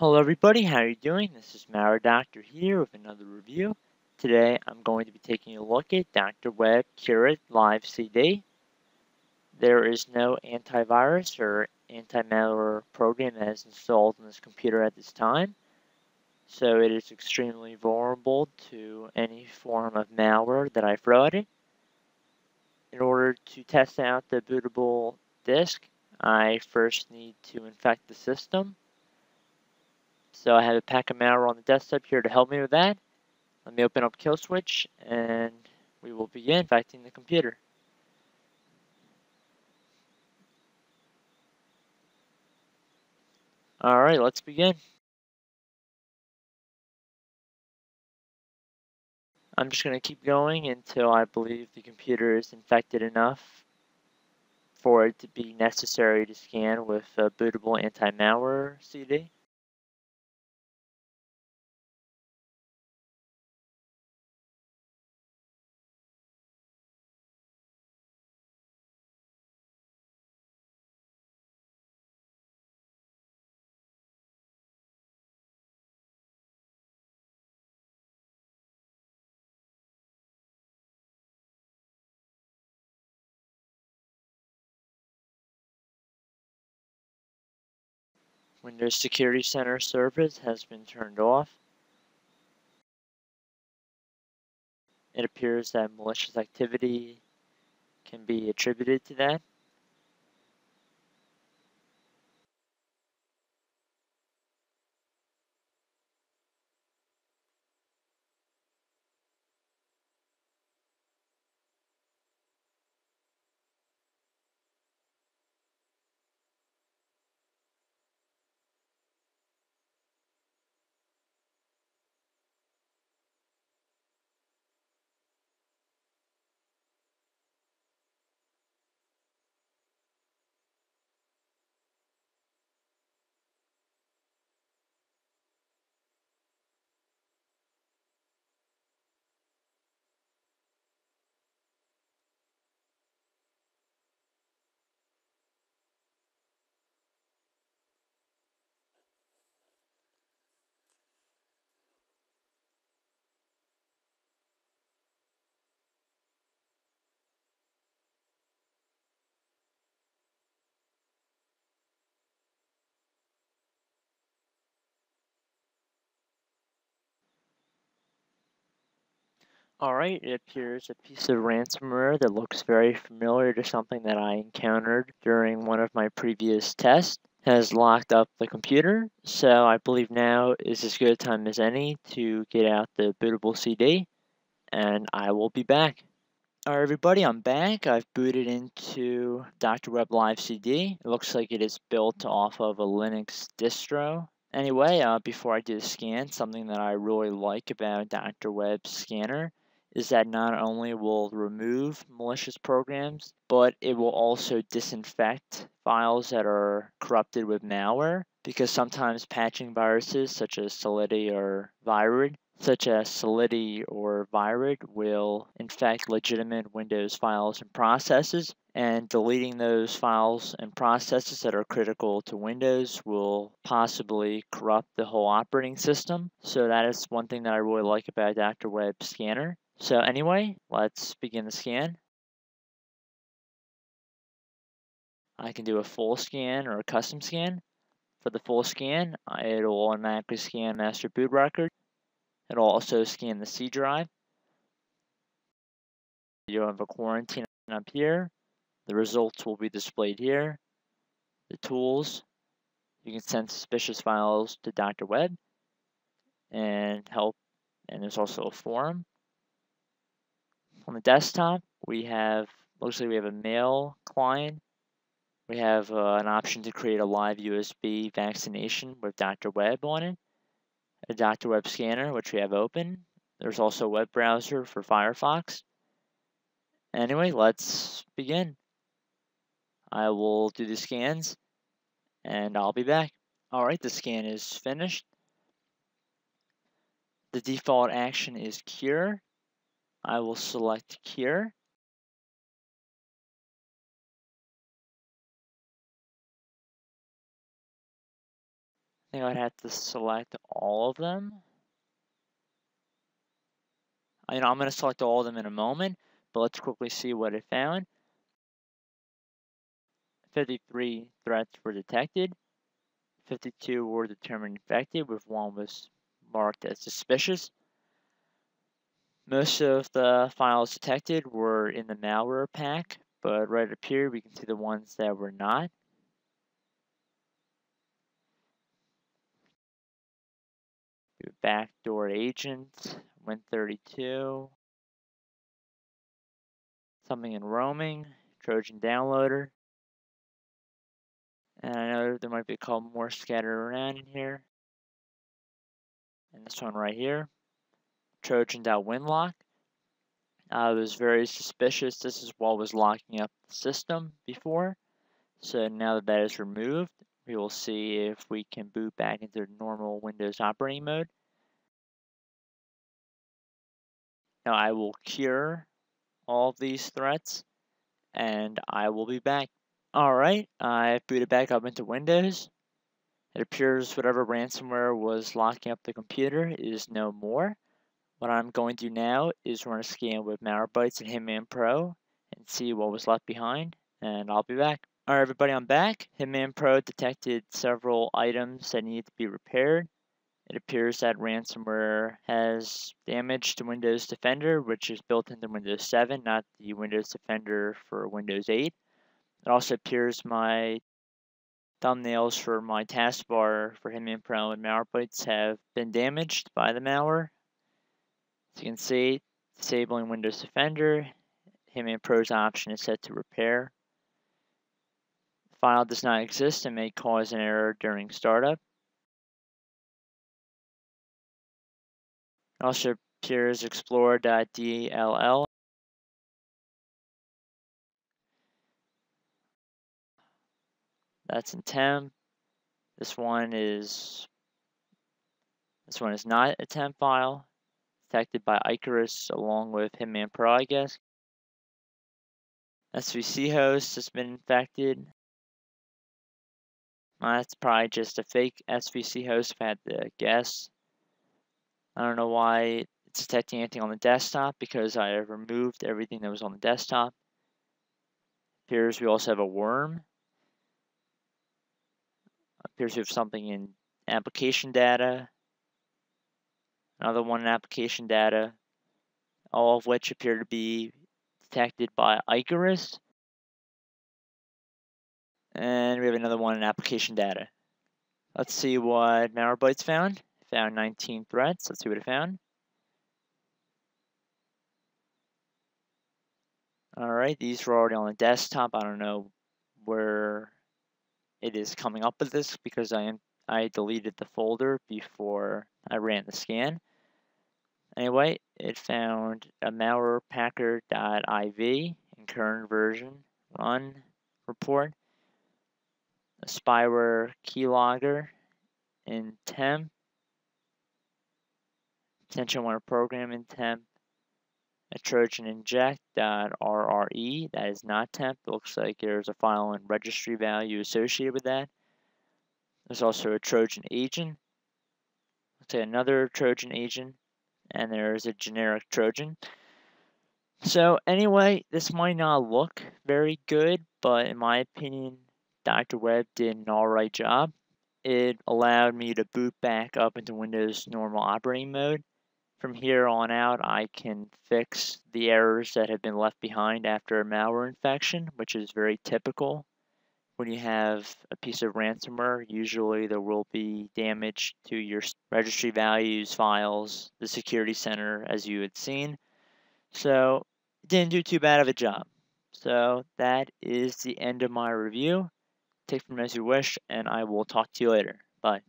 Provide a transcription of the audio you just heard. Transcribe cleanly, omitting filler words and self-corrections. Hello everybody, how are you doing? This is Malwarebytes here with another review. Today I'm going to be taking a look at Dr. Web CureIt Live CD. There is no antivirus or anti-malware program that is installed on this computer at this time, so it is extremely vulnerable to any form of malware that I throw at it. In order to test out the bootable disk, I first need to infect the system. So I have a pack of malware on the desktop here to help me with that. Let me open up Kill Switch and we will begin infecting the computer. Alright, let's begin. I'm just going to keep going until I believe the computer is infected enough for it to be necessary to scan with a bootable anti-malware CD. Windows Security Center service has been turned off. It appears that malicious activity can be attributed to that. Alright, it appears a piece of ransomware that looks very familiar to something that I encountered during one of my previous tests has locked up the computer, so I believe now is as good a time as any to get out the bootable CD, and I will be back. Alright everybody, I'm back. I've booted into Dr. Web Live CD. It looks like it is built off of a Linux distro. Anyway, before I do the scan, something that I really like about Dr. Web's scanner is that not only will remove malicious programs, but it will also disinfect files that are corrupted with malware, because sometimes patching viruses such as Solidity or Virid will infect legitimate Windows files and processes, and deleting those files and processes that are critical to Windows will possibly corrupt the whole operating system. So that is one thing that I really like about Dr. Web's scanner. So anyway, let's begin the scan. I can do a full scan or a custom scan. For the full scan, it'll automatically scan master boot record. It'll also scan the C drive. You'll have a quarantine up here. The results will be displayed here. The tools, you can send suspicious files to Dr. Web and help, and there's also a forum. On the desktop, we have, looks like we have a mail client. We have an option to create a live USB vaccination with Dr. Web on it. A Dr. Web scanner, which we have open. There's also a web browser for Firefox. Anyway, let's begin. I will do the scans and I'll be back. Alright, the scan is finished. The default action is Cure. I will select Cure. I think I would have to select all of them. You know, I'm going to select all of them in a moment, but let's quickly see what it found. 53 threats were detected. 52 were determined infected, with one was marked as suspicious. Most of the files detected were in the malware pack, but right up here we can see the ones that were not. Backdoor agents, Win32, something in roaming, Trojan downloader. And I know there might be a couple more scattered around in here. And this one right here, Trojan.winlock. It was very suspicious. This is what was locking up the system before. So now that that is removed, we will see if we can boot back into normal Windows operating mode. Now I will cure all of these threats, and I will be back. Alright, I booted back up into Windows. It appears whatever ransomware was locking up the computer is no more. What I'm going to do now is run a scan with Malwarebytes and Hitman Pro and see what was left behind, and I'll be back. Alright everybody, I'm back. Hitman Pro detected several items that needed to be repaired. It appears that ransomware has damaged the Windows Defender, which is built into Windows 7, not the Windows Defender for Windows 8. It also appears my thumbnails for my taskbar for Hitman Pro and Malwarebytes have been damaged by the malware. As you can see, disabling Windows Defender, Hitman Pro's option is set to repair. The file does not exist and may cause an error during startup. It also appears explorer.dll. That's in temp. This one is not a temp file. Detected by Icarus along with Hitman Pro, I guess. SVC host has been infected. Well, that's probably just a fake SVC host, if I had to guess. I don't know why it's detecting anything on the desktop, because I have removed everything that was on the desktop. It appears we also have a worm. Appears we have something in application data, another one in application data, all of which appear to be detected by Icarus. And we have another one in application data. Let's see what Malwarebytes found. It found 19 threats. Let's see what it found. All right, these were already on the desktop. I don't know where it is coming up with this, because I deleted the folder before I ran the scan. Anyway, it found a malwarepacker.iv in current version run report, a spyware keylogger in temp, potential malware program in temp, a Trojan inject.rre, that is not temp. It looks like there's a file and registry value associated with that. There's also a Trojan agent. Let's say another Trojan agent, and there's a generic Trojan. So anyway, this might not look very good, but in my opinion, Dr. Web did an alright job. It allowed me to boot back up into Windows normal operating mode. From here on out, I can fix the errors that have been left behind after a malware infection, which is very typical. When you have a piece of ransomware, usually there will be damage to your registry values, files, the security center, as you had seen. So it didn't do too bad of a job. So that is the end of my review. Take from it as you wish, and I will talk to you later.